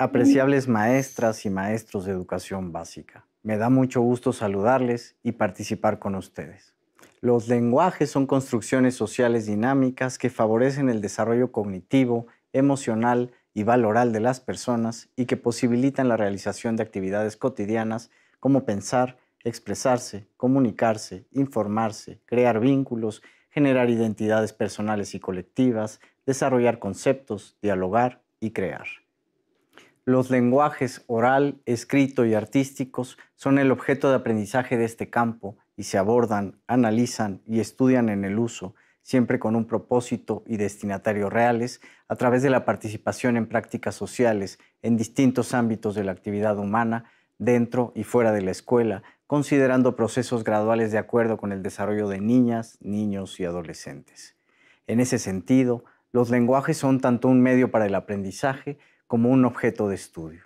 Apreciables maestras y maestros de educación básica, me da mucho gusto saludarles y participar con ustedes. Los lenguajes son construcciones sociales dinámicas que favorecen el desarrollo cognitivo, emocional y valoral de las personas y que posibilitan la realización de actividades cotidianas como pensar, expresarse, comunicarse, informarse, crear vínculos, generar identidades personales y colectivas, desarrollar conceptos, dialogar y crear. Los lenguajes oral, escrito y artísticos son el objeto de aprendizaje de este campo y se abordan, analizan y estudian en el uso, siempre con un propósito y destinatarios reales, a través de la participación en prácticas sociales en distintos ámbitos de la actividad humana, dentro y fuera de la escuela, considerando procesos graduales de acuerdo con el desarrollo de niñas, niños y adolescentes. En ese sentido, los lenguajes son tanto un medio para el aprendizaje como un objeto de estudio.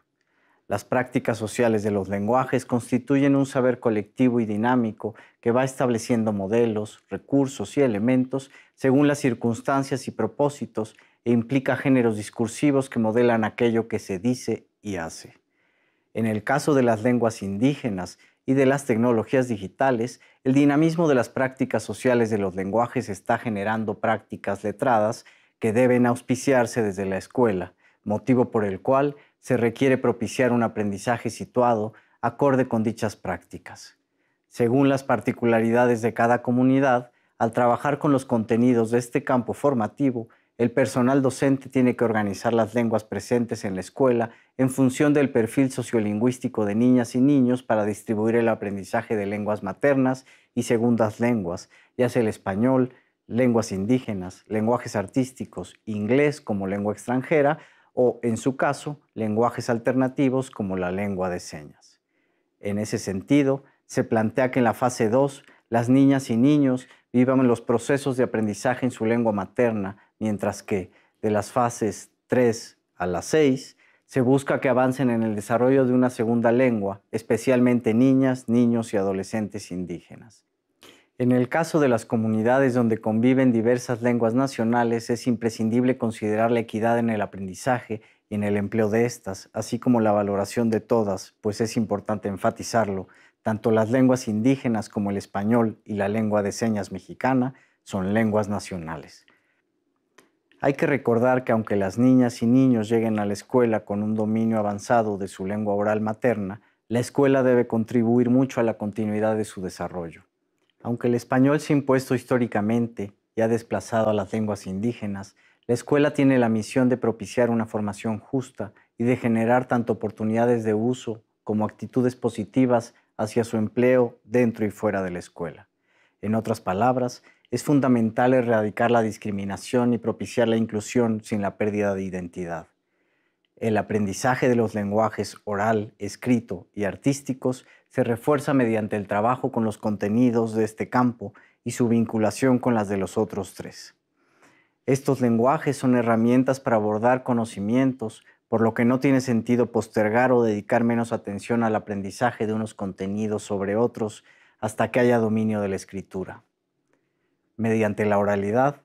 Las prácticas sociales de los lenguajes constituyen un saber colectivo y dinámico que va estableciendo modelos, recursos y elementos según las circunstancias y propósitos e implica géneros discursivos que modelan aquello que se dice y hace. En el caso de las lenguas indígenas y de las tecnologías digitales, el dinamismo de las prácticas sociales de los lenguajes está generando prácticas letradas que deben auspiciarse desde la escuela, motivo por el cual se requiere propiciar un aprendizaje situado acorde con dichas prácticas. Según las particularidades de cada comunidad, al trabajar con los contenidos de este campo formativo, el personal docente tiene que organizar las lenguas presentes en la escuela en función del perfil sociolingüístico de niñas y niños para distribuir el aprendizaje de lenguas maternas y segundas lenguas, ya sea el español, lenguas indígenas, lenguajes artísticos, inglés como lengua extranjera, o, en su caso, lenguajes alternativos como la lengua de señas. En ese sentido, se plantea que en la fase 2, las niñas y niños vivan los procesos de aprendizaje en su lengua materna, mientras que, de las fases 3 a las 6, se busca que avancen en el desarrollo de una segunda lengua, especialmente niñas, niños y adolescentes indígenas. En el caso de las comunidades donde conviven diversas lenguas nacionales, es imprescindible considerar la equidad en el aprendizaje y en el empleo de estas, así como la valoración de todas, pues es importante enfatizarlo. Tanto las lenguas indígenas como el español y la lengua de señas mexicana son lenguas nacionales. Hay que recordar que aunque las niñas y niños lleguen a la escuela con un dominio avanzado de su lengua oral materna, la escuela debe contribuir mucho a la continuidad de su desarrollo. Aunque el español se ha impuesto históricamente y ha desplazado a las lenguas indígenas, la escuela tiene la misión de propiciar una formación justa y de generar tanto oportunidades de uso como actitudes positivas hacia su empleo dentro y fuera de la escuela. En otras palabras, es fundamental erradicar la discriminación y propiciar la inclusión sin la pérdida de identidad. El aprendizaje de los lenguajes oral, escrito y artísticos se refuerza mediante el trabajo con los contenidos de este campo y su vinculación con las de los otros tres. Estos lenguajes son herramientas para abordar conocimientos, por lo que no tiene sentido postergar o dedicar menos atención al aprendizaje de unos contenidos sobre otros hasta que haya dominio de la escritura. Mediante la oralidad,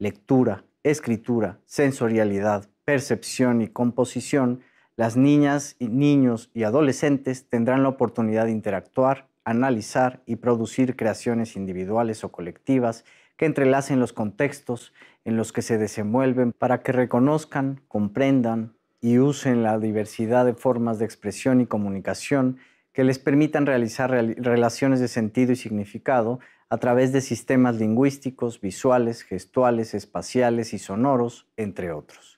lectura, escritura, sensorialidad, percepción y composición, las niñas y niños y adolescentes tendrán la oportunidad de interactuar, analizar y producir creaciones individuales o colectivas que entrelacen los contextos en los que se desenvuelven para que reconozcan, comprendan y usen la diversidad de formas de expresión y comunicación que les permitan realizar relaciones de sentido y significado a través de sistemas lingüísticos, visuales, gestuales, espaciales y sonoros, entre otros.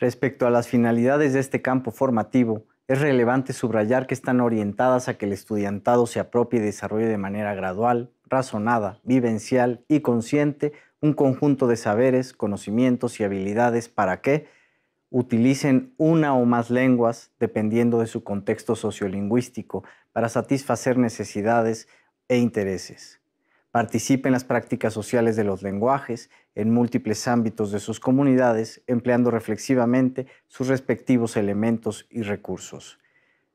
Respecto a las finalidades de este campo formativo, es relevante subrayar que están orientadas a que el estudiantado se apropie y desarrolle de manera gradual, razonada, vivencial y consciente un conjunto de saberes, conocimientos y habilidades para que utilicen una o más lenguas dependiendo de su contexto sociolingüístico para satisfacer necesidades e intereses. Participen en las prácticas sociales de los lenguajes en múltiples ámbitos de sus comunidades, empleando reflexivamente sus respectivos elementos y recursos.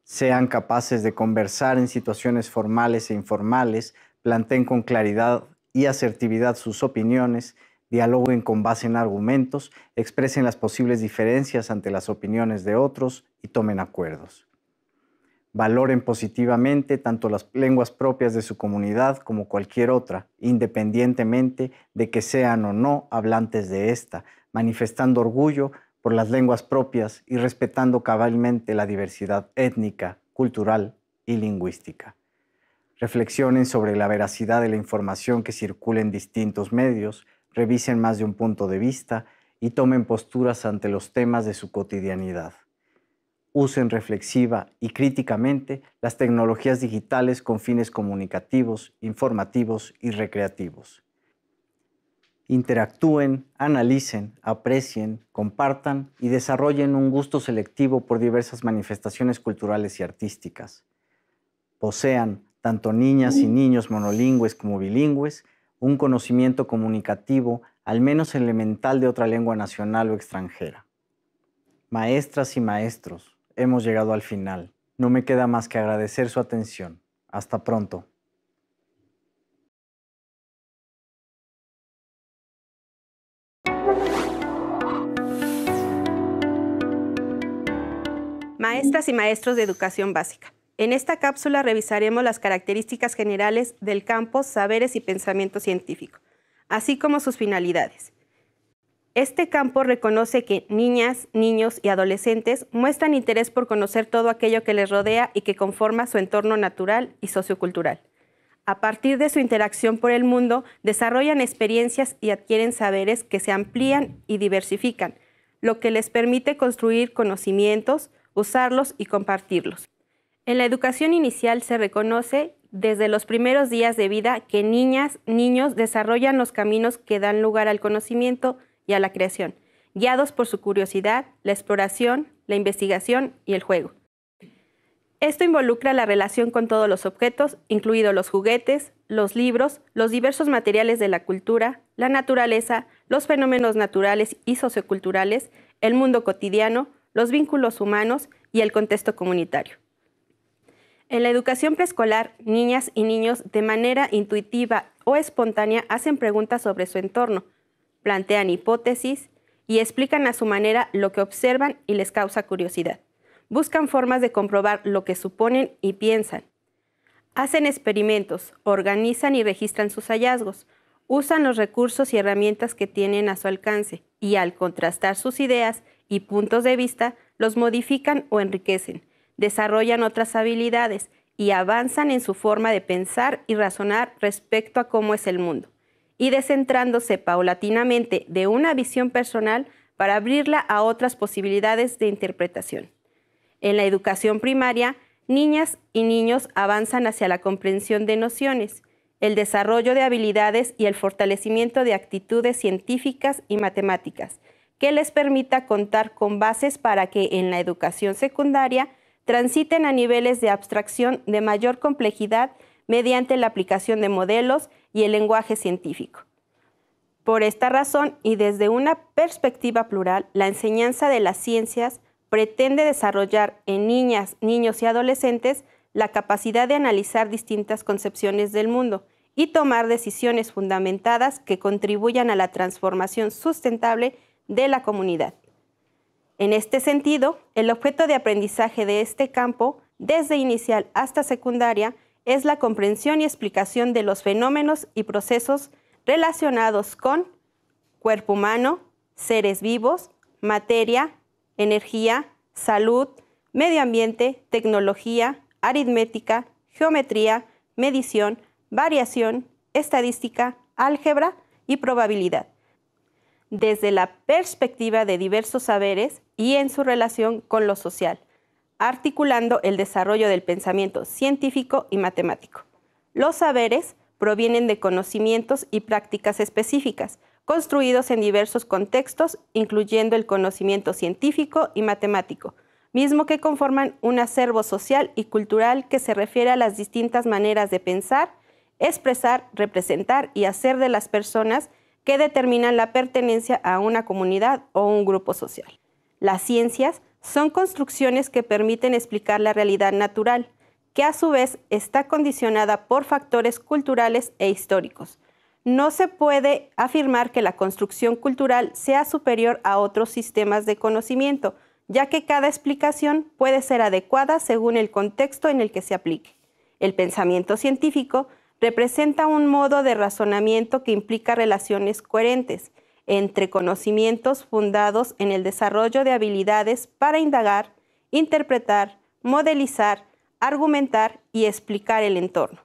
Sean capaces de conversar en situaciones formales e informales, planteen con claridad y asertividad sus opiniones, dialoguen con base en argumentos, expresen las posibles diferencias ante las opiniones de otros y tomen acuerdos. Valoren positivamente tanto las lenguas propias de su comunidad como cualquier otra, independientemente de que sean o no hablantes de esta, manifestando orgullo por las lenguas propias y respetando cabalmente la diversidad étnica, cultural y lingüística. Reflexionen sobre la veracidad de la información que circula en distintos medios, revisen más de un punto de vista y tomen posturas ante los temas de su cotidianidad. Usen reflexiva y críticamente las tecnologías digitales con fines comunicativos, informativos y recreativos. Interactúen, analicen, aprecien, compartan y desarrollen un gusto selectivo por diversas manifestaciones culturales y artísticas. Posean, tanto niñas y niños monolingües como bilingües, un conocimiento comunicativo al menos elemental de otra lengua nacional o extranjera. Maestras y maestros, hemos llegado al final. No me queda más que agradecer su atención. Hasta pronto. Maestras y maestros de educación básica. En esta cápsula revisaremos las características generales del campo Saberes y Pensamiento Científico, así como sus finalidades. Este campo reconoce que niñas, niños y adolescentes muestran interés por conocer todo aquello que les rodea y que conforma su entorno natural y sociocultural. A partir de su interacción por el mundo, desarrollan experiencias y adquieren saberes que se amplían y diversifican, lo que les permite construir conocimientos, usarlos y compartirlos. En la educación inicial se reconoce desde los primeros días de vida que niñas, niños desarrollan los caminos que dan lugar al conocimiento y a la creación, guiados por su curiosidad, la exploración, la investigación y el juego. Esto involucra la relación con todos los objetos, incluidos los juguetes, los libros, los diversos materiales de la cultura, la naturaleza, los fenómenos naturales y socioculturales, el mundo cotidiano, los vínculos humanos y el contexto comunitario. En la educación preescolar, niñas y niños de manera intuitiva o espontánea hacen preguntas sobre su entorno, plantean hipótesis y explican a su manera lo que observan y les causa curiosidad. Buscan formas de comprobar lo que suponen y piensan. Hacen experimentos, organizan y registran sus hallazgos. Usan los recursos y herramientas que tienen a su alcance y al contrastar sus ideas y puntos de vista, los modifican o enriquecen. Desarrollan otras habilidades y avanzan en su forma de pensar y razonar respecto a cómo es el mundo, y descentrándose paulatinamente de una visión personal para abrirla a otras posibilidades de interpretación. En la educación primaria, niñas y niños avanzan hacia la comprensión de nociones, el desarrollo de habilidades y el fortalecimiento de actitudes científicas y matemáticas, que les permita contar con bases para que en la educación secundaria transiten a niveles de abstracción de mayor complejidad mediante la aplicación de modelos y el lenguaje científico. Por esta razón, y desde una perspectiva plural, la enseñanza de las ciencias pretende desarrollar en niñas, niños y adolescentes la capacidad de analizar distintas concepciones del mundo y tomar decisiones fundamentadas que contribuyan a la transformación sustentable de la comunidad. En este sentido, el objeto de aprendizaje de este campo, desde inicial hasta secundaria, es la comprensión y explicación de los fenómenos y procesos relacionados con cuerpo humano, seres vivos, materia, energía, salud, medio ambiente, tecnología, aritmética, geometría, medición, variación, estadística, álgebra y probabilidad, desde la perspectiva de diversos saberes y en su relación con lo social, articulando el desarrollo del pensamiento científico y matemático. Los saberes provienen de conocimientos y prácticas específicas, construidos en diversos contextos, incluyendo el conocimiento científico y matemático, mismo que conforman un acervo social y cultural que se refiere a las distintas maneras de pensar, expresar, representar y hacer de las personas que determinan la pertenencia a una comunidad o un grupo social. Las ciencias son construcciones que permiten explicar la realidad natural, que a su vez está condicionada por factores culturales e históricos, no se puede afirmar que la construcción cultural sea superior a otros sistemas de conocimiento, ya que cada explicación puede ser adecuada según el contexto en el que se aplique. El pensamiento científico representa un modo de razonamiento que implica relaciones coherentes entre conocimientos fundados en el desarrollo de habilidades para indagar, interpretar, modelizar, argumentar y explicar el entorno.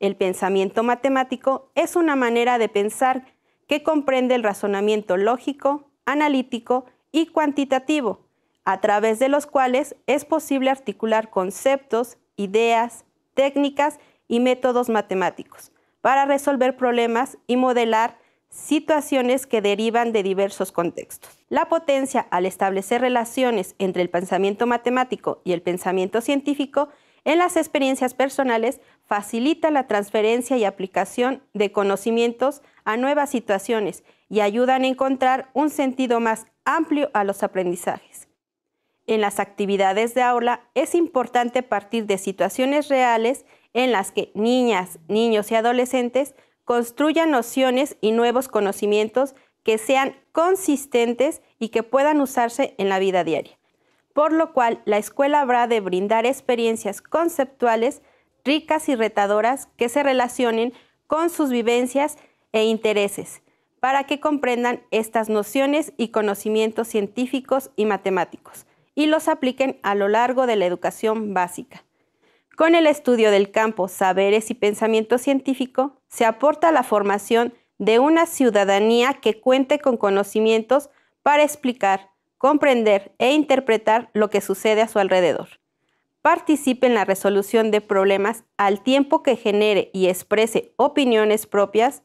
El pensamiento matemático es una manera de pensar que comprende el razonamiento lógico, analítico y cuantitativo, a través de los cuales es posible articular conceptos, ideas, técnicas y métodos matemáticos para resolver problemas y modelar situaciones que derivan de diversos contextos. La potencia al establecer relaciones entre el pensamiento matemático y el pensamiento científico en las experiencias personales facilita la transferencia y aplicación de conocimientos a nuevas situaciones y ayudan a encontrar un sentido más amplio a los aprendizajes. En las actividades de aula es importante partir de situaciones reales en las que niñas, niños y adolescentes construyan nociones y nuevos conocimientos que sean consistentes y que puedan usarse en la vida diaria. Por lo cual, la escuela habrá de brindar experiencias conceptuales ricas y retadoras que se relacionen con sus vivencias e intereses, para que comprendan estas nociones y conocimientos científicos y matemáticos y los apliquen a lo largo de la educación básica. Con el estudio del campo saberes y pensamiento científico, se aporta la formación de una ciudadanía que cuente con conocimientos para explicar, comprender e interpretar lo que sucede a su alrededor. Participe en la resolución de problemas al tiempo que genere y exprese opiniones propias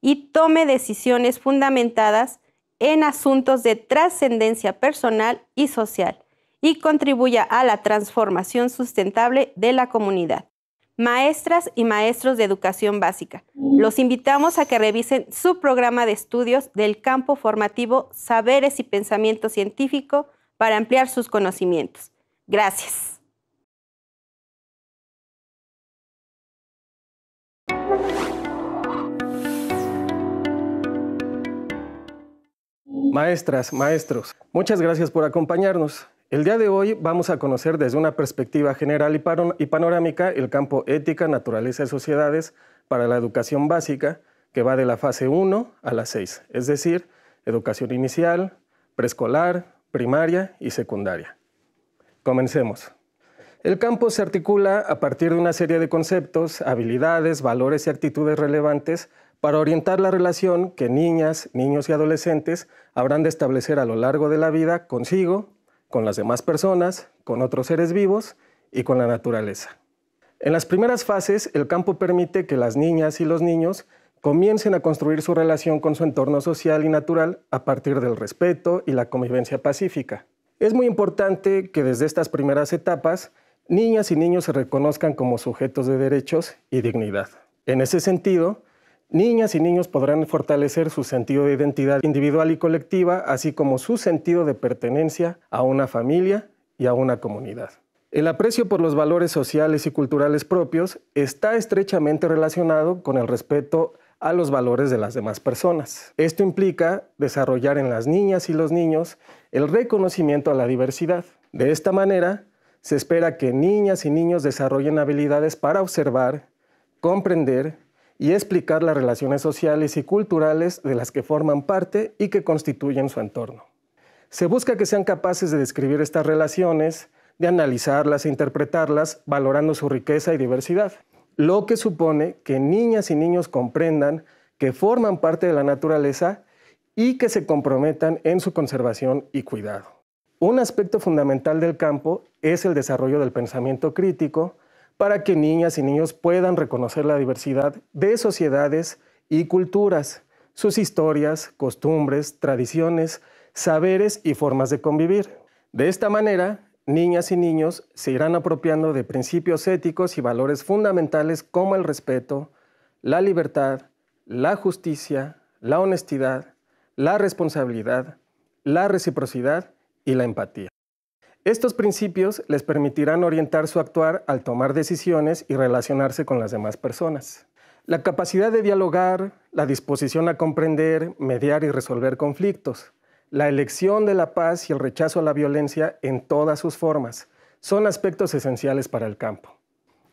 y tome decisiones fundamentadas en asuntos de trascendencia personal y social, y contribuya a la transformación sustentable de la comunidad. Maestras y maestros de educación básica, los invitamos a que revisen su programa de estudios del campo formativo Saberes y Pensamiento Científico para ampliar sus conocimientos. Gracias. Maestras, maestros, muchas gracias por acompañarnos. El día de hoy vamos a conocer desde una perspectiva general y panorámica el campo ética, naturaleza y sociedades para la educación básica, que va de la fase 1 a la 6, es decir, educación inicial, preescolar, primaria y secundaria. Comencemos. El campo se articula a partir de una serie de conceptos, habilidades, valores y actitudes relevantes para orientar la relación que niñas, niños y adolescentes habrán de establecer a lo largo de la vida consigo, con las demás personas, con otros seres vivos y con la naturaleza. En las primeras fases, el campo permite que las niñas y los niños comiencen a construir su relación con su entorno social y natural a partir del respeto y la convivencia pacífica. Es muy importante que desde estas primeras etapas, niñas y niños se reconozcan como sujetos de derechos y dignidad. En ese sentido, niñas y niños podrán fortalecer su sentido de identidad individual y colectiva, así como su sentido de pertenencia a una familia y a una comunidad. El aprecio por los valores sociales y culturales propios está estrechamente relacionado con el respeto a los valores de las demás personas. Esto implica desarrollar en las niñas y los niños el reconocimiento a la diversidad. De esta manera, se espera que niñas y niños desarrollen habilidades para observar, comprender y explicar las relaciones sociales y culturales de las que forman parte y que constituyen su entorno. Se busca que sean capaces de describir estas relaciones, de analizarlas e interpretarlas, valorando su riqueza y diversidad, lo que supone que niñas y niños comprendan que forman parte de la naturaleza y que se comprometan en su conservación y cuidado. Un aspecto fundamental del campo es el desarrollo del pensamiento crítico, para que niñas y niños puedan reconocer la diversidad de sociedades y culturas, sus historias, costumbres, tradiciones, saberes y formas de convivir. De esta manera, niñas y niños se irán apropiando de principios éticos y valores fundamentales como el respeto, la libertad, la justicia, la honestidad, la responsabilidad, la reciprocidad y la empatía. Estos principios les permitirán orientar su actuar al tomar decisiones y relacionarse con las demás personas. La capacidad de dialogar, la disposición a comprender, mediar y resolver conflictos, la elección de la paz y el rechazo a la violencia en todas sus formas son aspectos esenciales para el campo.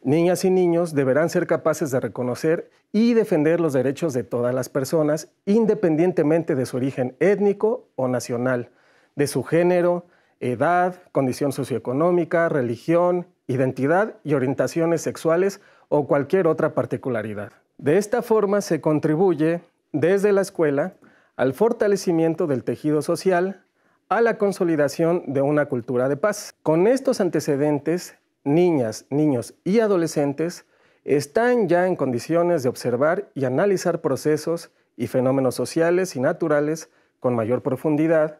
Niñas y niños deberán ser capaces de reconocer y defender los derechos de todas las personas, independientemente de su origen étnico o nacional, de su género, edad, condición socioeconómica, religión, identidad y orientaciones sexuales o cualquier otra particularidad. De esta forma se contribuye desde la escuela al fortalecimiento del tejido social, a la consolidación de una cultura de paz. Con estos antecedentes, niñas, niños y adolescentes están ya en condiciones de observar y analizar procesos y fenómenos sociales y naturales con mayor profundidad,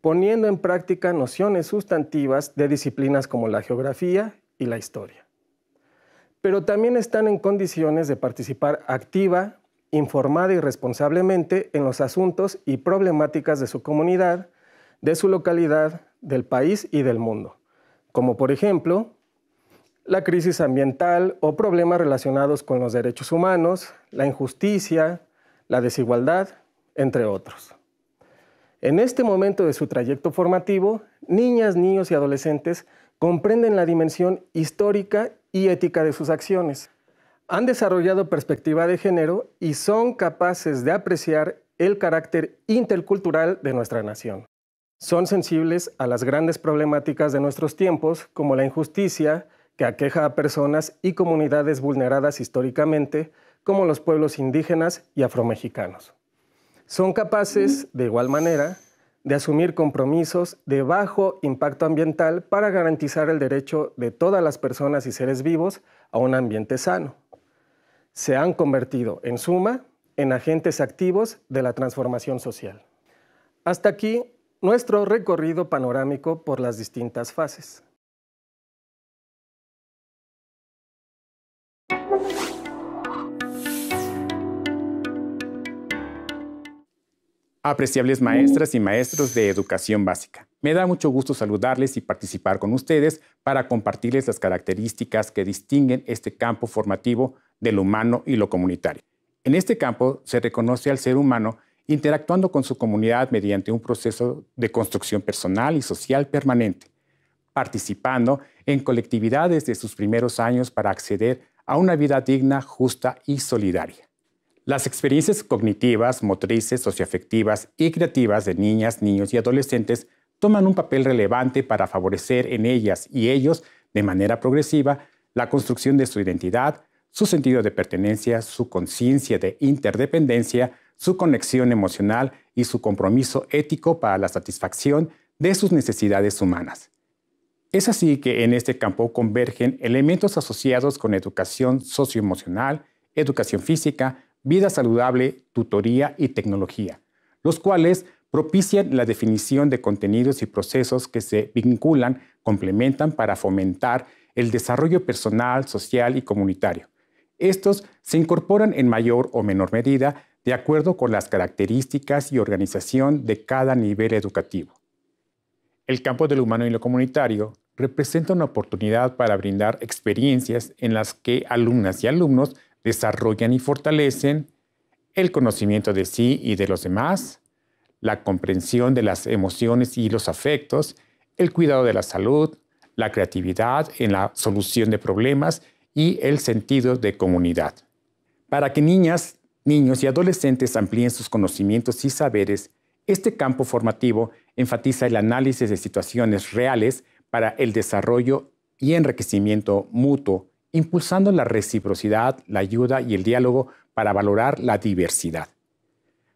poniendo en práctica nociones sustantivas de disciplinas como la geografía y la historia. Pero también están en condiciones de participar activa, informada y responsablemente en los asuntos y problemáticas de su comunidad, de su localidad, del país y del mundo, como por ejemplo la crisis ambiental o problemas relacionados con los derechos humanos, la injusticia, la desigualdad, entre otros. En este momento de su trayecto formativo, niñas, niños y adolescentes comprenden la dimensión histórica y ética de sus acciones. Han desarrollado perspectiva de género y son capaces de apreciar el carácter intercultural de nuestra nación. Son sensibles a las grandes problemáticas de nuestros tiempos, como la injusticia, que aqueja a personas y comunidades vulneradas históricamente, como los pueblos indígenas y afromexicanos. Son capaces, de igual manera, de asumir compromisos de bajo impacto ambiental para garantizar el derecho de todas las personas y seres vivos a un ambiente sano. Se han convertido, en suma, en agentes activos de la transformación social. Hasta aquí nuestro recorrido panorámico por las distintas fases. Apreciables maestras y maestros de educación básica, me da mucho gusto saludarles y participar con ustedes para compartirles las características que distinguen este campo formativo de lo humano y lo comunitario. En este campo se reconoce al ser humano interactuando con su comunidad mediante un proceso de construcción personal y social permanente, participando en colectividad desde sus primeros años para acceder a una vida digna, justa y solidaria. Las experiencias cognitivas, motrices, socioafectivas y creativas de niñas, niños y adolescentes toman un papel relevante para favorecer en ellas y ellos, de manera progresiva, la construcción de su identidad, su sentido de pertenencia, su conciencia de interdependencia, su conexión emocional y su compromiso ético para la satisfacción de sus necesidades humanas. Es así que en este campo convergen elementos asociados con educación socioemocional, educación física, vida saludable, tutoría y tecnología, los cuales propician la definición de contenidos y procesos que se vinculan, complementan para fomentar el desarrollo personal, social y comunitario. Estos se incorporan en mayor o menor medida de acuerdo con las características y organización de cada nivel educativo. El campo de lo humano y lo comunitario representa una oportunidad para brindar experiencias en las que alumnas y alumnos desarrollan y fortalecen el conocimiento de sí y de los demás, la comprensión de las emociones y los afectos, el cuidado de la salud, la creatividad en la solución de problemas y el sentido de comunidad. Para que niñas, niños y adolescentes amplíen sus conocimientos y saberes, este campo formativo enfatiza el análisis de situaciones reales para el desarrollo y enriquecimiento mutuo, impulsando la reciprocidad, la ayuda y el diálogo para valorar la diversidad,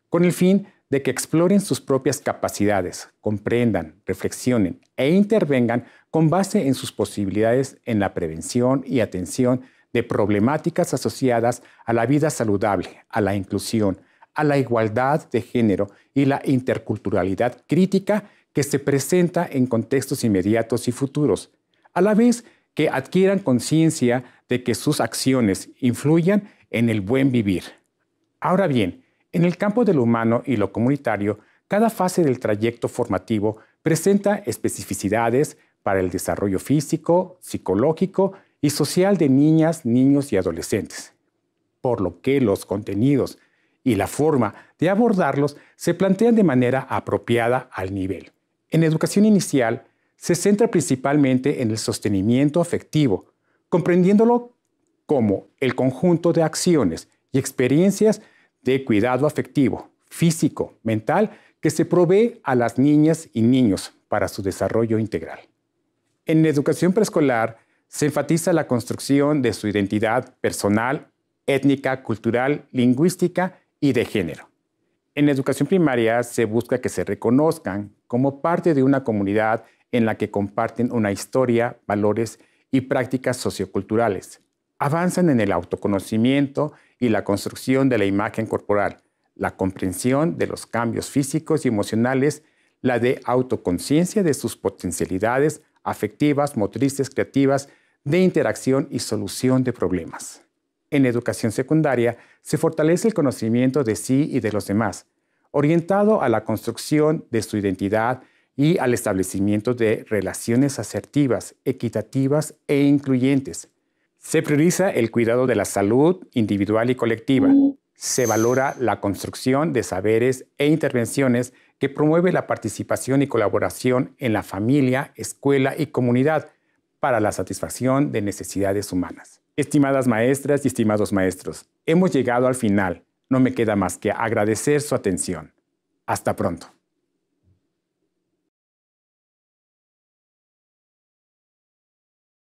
con el fin de que exploren sus propias capacidades, comprendan, reflexionen e intervengan con base en sus posibilidades en la prevención y atención de problemáticas asociadas a la vida saludable, a la inclusión, a la igualdad de género y la interculturalidad crítica que se presenta en contextos inmediatos y futuros, a la vez que adquieran conciencia de que sus acciones influyan en el buen vivir. Ahora bien, en el campo de lo humano y lo comunitario, cada fase del trayecto formativo presenta especificidades para el desarrollo físico, psicológico y social de niñas, niños y adolescentes. por lo que los contenidos y la forma de abordarlos se plantean de manera apropiada al nivel. En educación inicial, se centra principalmente en el sostenimiento afectivo, comprendiéndolo como el conjunto de acciones y experiencias de cuidado afectivo, físico, mental, que se provee a las niñas y niños para su desarrollo integral. En la educación preescolar, se enfatiza la construcción de su identidad personal, étnica, cultural, lingüística y de género. En la educación primaria, se busca que se reconozcan como parte de una comunidad en la que comparten una historia, valores y prácticas socioculturales. Avanzan en el autoconocimiento y la construcción de la imagen corporal, la comprensión de los cambios físicos y emocionales, la de autoconciencia de sus potencialidades afectivas, motrices, creativas, de interacción y solución de problemas. En la educación secundaria se fortalece el conocimiento de sí y de los demás, orientado a la construcción de su identidad y al establecimiento de relaciones asertivas, equitativas e incluyentes. Se prioriza el cuidado de la salud individual y colectiva. Se valora la construcción de saberes e intervenciones que promueve la participación y colaboración en la familia, escuela y comunidad para la satisfacción de necesidades humanas. Estimadas maestras y estimados maestros, hemos llegado al final. No me queda más que agradecer su atención. Hasta pronto.